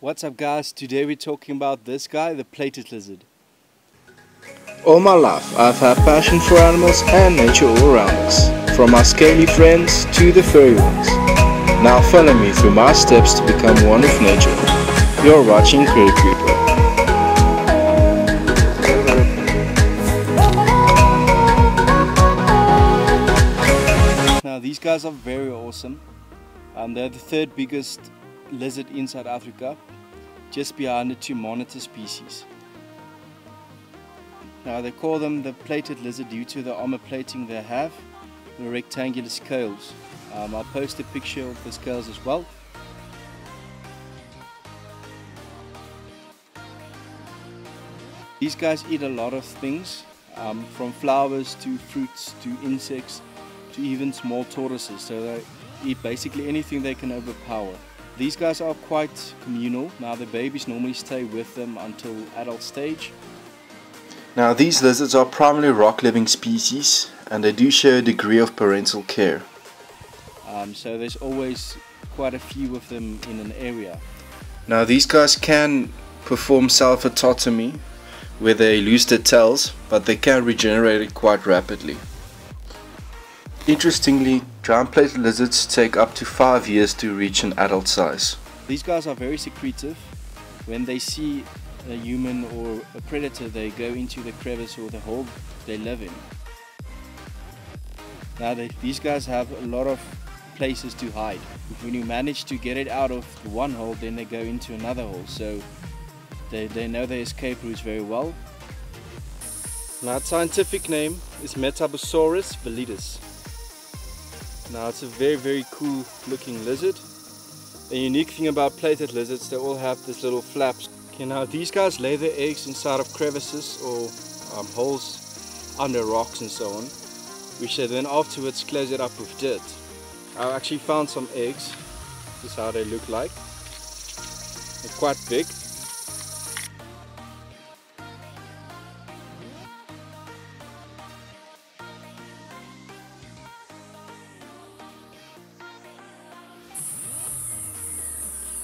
What's up guys, today we're talking about this guy, the plated lizard. All my life I've had passion for animals and nature all around us, from our scaly friends to the furry ones. Now follow me through my steps to become one with nature. You're watching Critter Creeper. Now these guys are very awesome. They're the third biggest lizard in South Africa, just behind the two monitor species. Now they call them the plated lizard due to the armor plating they have, the rectangular scales. I'll post a picture of the scales as well. These guys eat a lot of things, from flowers to fruits to insects to even small tortoises, so they eat basically anything they can overpower. These guys are quite communal. Now the babies normally stay with them until adult stage. Now these lizards are primarily rock living species and they do share a degree of parental care. So there's always quite a few of them in an area. Now these guys can perform self-autotomy where they lose their tails, but they can regenerate it quite rapidly. Interestingly, giant plated lizards take up to 5 years to reach an adult size. These guys are very secretive. When they see a human or a predator, they go into the crevice or the hole they live in. Now these guys have a lot of places to hide. When you manage to get it out of one hole, then they go into another hole. So they know their escape routes very well. Now its scientific name is Metabusaurus velitis. Now it's a very cool looking lizard. The unique thing about plated lizards, they all have these little flaps. Okay, now these guys lay their eggs inside of crevices or holes under rocks and so on, which they then afterwards close it up with dirt. I actually found some eggs. This is how they look like. They're quite big.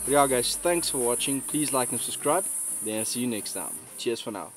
Yeah guys, thanks for watching. Please like and subscribe. Then I'll see you next time. Cheers for now.